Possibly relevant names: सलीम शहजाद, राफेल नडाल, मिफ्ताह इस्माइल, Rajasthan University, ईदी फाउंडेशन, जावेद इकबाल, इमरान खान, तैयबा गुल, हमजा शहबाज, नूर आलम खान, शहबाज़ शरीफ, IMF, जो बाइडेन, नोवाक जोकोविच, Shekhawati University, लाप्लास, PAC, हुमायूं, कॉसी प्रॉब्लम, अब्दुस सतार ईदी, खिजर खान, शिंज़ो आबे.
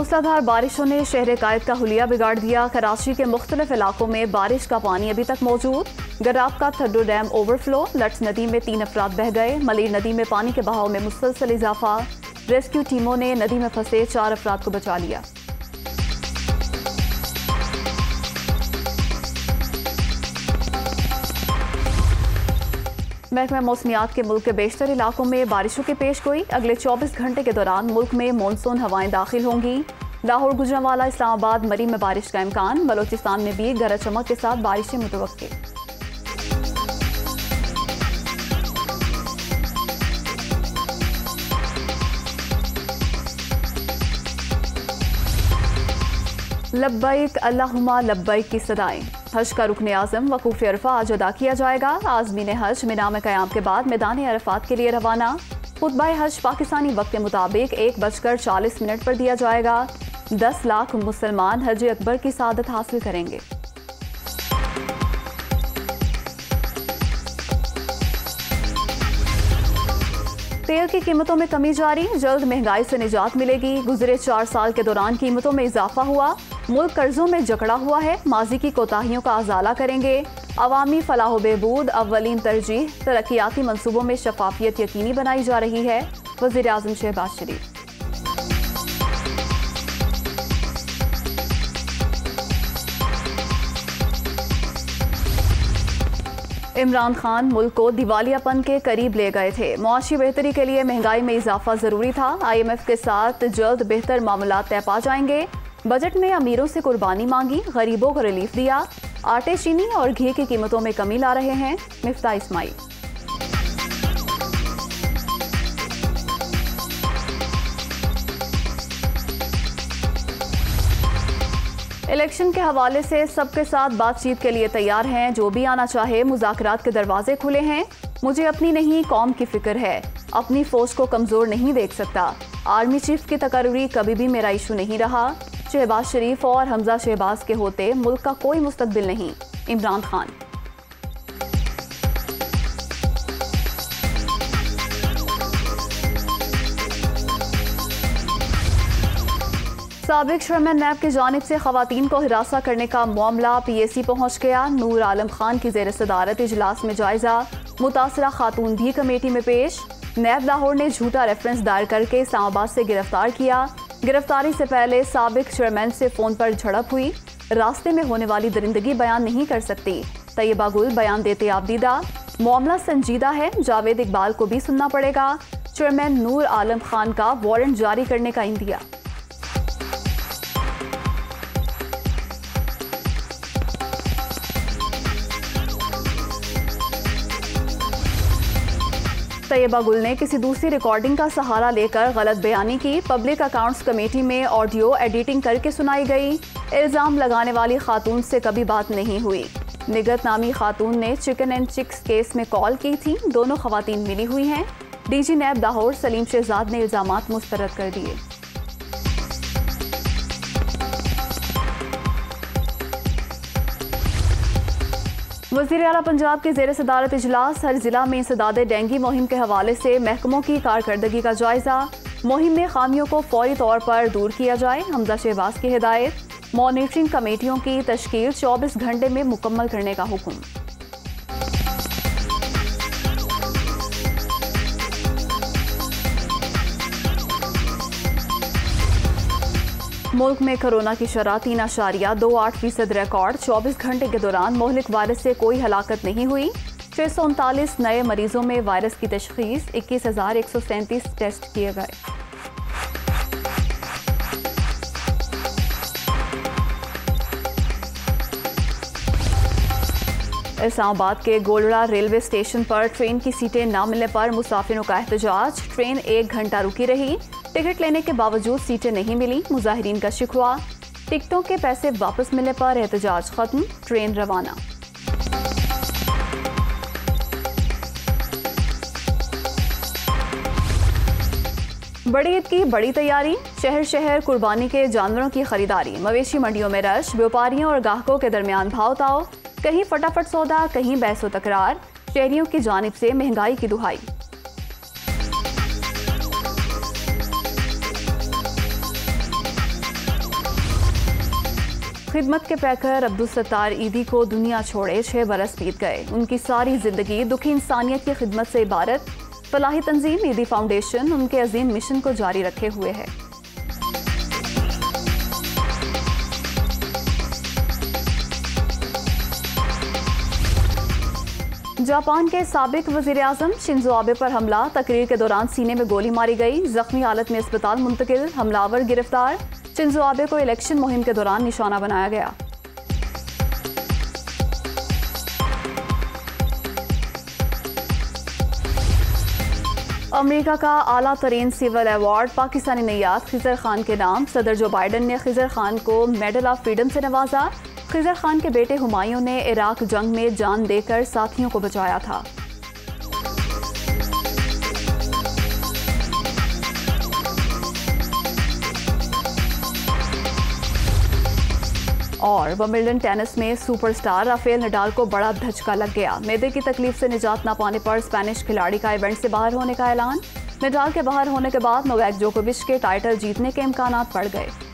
मूसलाधार बारिशों ने शहर कायद का हुलिया बिगाड़ दिया। कराची के मुख्तलिफ इलाकों में बारिश का पानी अभी तक मौजूद। गराब का थड्डू डैम ओवरफ्लो, लट्स नदी में 3 अफराद बह गए। मलीर नदी में पानी के बहाव में मुसलसल इजाफा। रेस्क्यू टीमों ने नदी में फंसे 4 अफराद को बचा लिया। महकमा मौसमियात के मुल्क के बेशतर इलाकों में बारिशों की पेशगोई। अगले 24 घंटे के दौरान मुल्क में मानसून हवाएं दाखिल होंगी। लाहौर, गुजरांवाला, इस्लामाबाद, मरी में बारिश का इम्कान। बलोचिस्तान में भी गरज चमक के साथ बारिशें मुतवक्किल। लब्बैक अल्लाहुम्मा लब्बैक की सदाएं। हज का रुकन आज़म वकूफ़ अरफा आज अदा किया जाएगा। आज़मीन हज मिना में क़याम के बाद मैदान अरफात के लिए रवाना। खुतबा हज पाकिस्तानी वक्त के मुताबिक 1:40 पर दिया जाएगा। 10 लाख मुसलमान हज अकबर की सआदत हासिल करेंगे। तेल की कीमतों में कमी जारी, जल्द महंगाई से निजात मिलेगी। गुजरे 4 साल के दौरान कीमतों में इजाफा हुआ। मुल्क कर्जों में जकड़ा हुआ है, माजी की कोताहियों का अजाला करेंगे। अवामी फलाह बहबूद अव्वलीन तरजीह, तरक्याती मनसूबों में शफाफियत यकीनी बनाई जा रही है। वज़ीर आज़म शहबाज़ शरीफ। इमरान खान मुल्क को दिवालियापन के करीब ले गए थे। मुआशी बेहतरी के लिए महंगाई में इजाफा ज़रूरी था। IMF के साथ जल्द बेहतर मामला तय पा जाएंगे। बजट में अमीरों से कुर्बानी मांगी, गरीबों को रिलीफ दिया। आटे, चीनी और घी की कीमतों में कमी ला रहे हैं मिफ्ताह इस्माइल। इलेक्शन के हवाले से सबके साथ बातचीत के लिए तैयार हैं। जो भी आना चाहे, मुज़ाकरात के दरवाजे खुले हैं। मुझे अपनी नहीं कौम की फिक्र है, अपनी फौज को कमज़ोर नहीं देख सकता। आर्मी चीफ की तकर्री कभी भी मेरा इशू नहीं रहा। शहबाज शरीफ और हमजा शहबाज के होते मुल्क का कोई मुस्तकबिल नहीं। इमरान खान। साबिक श्रमन नैब की जानिब से ख़वातीन को हिरासा करने का मामला PAC पहुँच गया। नूर आलम खान की ज़ेर सदारत इजलास में जायज़ा। मुतासरा खातून भी कमेटी में पेश। नैब लाहौर ने झूठा रेफरेंस दायर करके इस्लामाबाद से गिरफ्तार किया। गिरफ्तारी से पहले साबिक श्रमन से फ़ोन पर झड़प हुई। रास्ते में होने वाली दरिंदगी बयान नहीं कर सकती। तैयबा गुल बयान देते आबदीदा। मामला संजीदा है, जावेद इकबाल को भी सुनना पड़ेगा। चेयरमैन नूर आलम खान का वारंट जारी करने का इंदिया। तैयबा गुल ने किसी दूसरी रिकॉर्डिंग का सहारा लेकर गलत बयानी की। पब्लिक अकाउंट्स कमेटी में ऑडियो एडिटिंग करके सुनाई गई। इल्ज़ाम लगाने वाली खातून से कभी बात नहीं हुई। निगत नामी खातून ने चिकन एंड चिक्स केस में कॉल की थी। दोनों खवातीन मिली हुई हैं। DG नैब लाहौर सलीम शहजाद ने इल्ज़ामात मुस्तरद कर दिए। वज़ीर आला पंजाब के ज़ेर सदारत इजलास। हर ज़िला में इंसदाद डेंगी मुहिम के हवाले से महकमों की कारकर्दगी का जायज़ा। मुहिम में खामियों को फौरी तौर पर दूर किया जाए। हमजा शहबाज की हिदायत। मॉनिटरिंग कमेटियों की तश्कील 24 घंटे में मुकम्मल करने का हुक्म। मुल्क में कोरोना की शरह 3.28% रिकॉर्ड। 24 घंटे के दौरान मोहलिक वायरस से कोई हलाकत नहीं हुई। 639 नए मरीजों में वायरस की तशखीस। 21,137 टेस्ट किए गए। इस्लामाबाद के गोलड़ा रेलवे स्टेशन पर ट्रेन की सीटें न मिलने पर मुसाफिरों का एहतजाज। ट्रेन 1 घंटा रुकी रही। टिकट लेने के बावजूद सीटें नहीं मिली। मुजाहिरीन का शिकवा। टिकटों के पैसे वापस मिलने पर एहतजाज खत्म। ट्रेन रवाना। बड़ी ईद की बड़ी तैयारी। शहर शहर कुर्बानी के जानवरों की खरीदारी। मवेशी मंडियों में रश। व्यापारियों और ग्राहकों के दरमियान भाव ताव। कहीं फटाफट सौदा, कहीं बहसो तकरार। शहरियों की जानिब से महंगाई की दुहाई। खिदमत के पैकर अब्दुस सतार ईदी को दुनिया छोड़े 6 बरस बीत गए। उनकी सारी ज़िंदगी दुखी इंसानियत की खिदमत से इबारत फलाही तंजीम ईदी फाउंडेशन उनके अजीम मिशन को जारी रखे हुए है। जापान के साबिक वज़ीर-ए-आज़म शिंज़ो आबे पर हमला, तकरीर के दौरान सीने में गोली मारी गई, जख्मी हालत में अस्पताल मुंतकिल, हमलावर गिरफ्तार। शिंज़ो आबे को इलेक्शन मुहिम के दौरान निशाना बनाया गया। अमेरिका का आला तरीन सिविल अवार्ड पाकिस्तानी नैयाद खिजर खान के नाम। सदर जो बाइडेन ने खिजर खान को मेडल ऑफ फ्रीडम से नवाजा। खिजर खान के बेटे हुमायूं ने इराक जंग में जान देकर साथियों को बचाया था। और विंबलडन टेनिस में सुपरस्टार राफेल नडाल को बड़ा धचका लग गया। मैदे की तकलीफ से निजात न पाने पर स्पेनिश खिलाड़ी का इवेंट से बाहर होने का ऐलान। नडाल के बाहर होने के बाद नोवाक जोकोविच के टाइटल जीतने के इम्कानात बढ़ गए।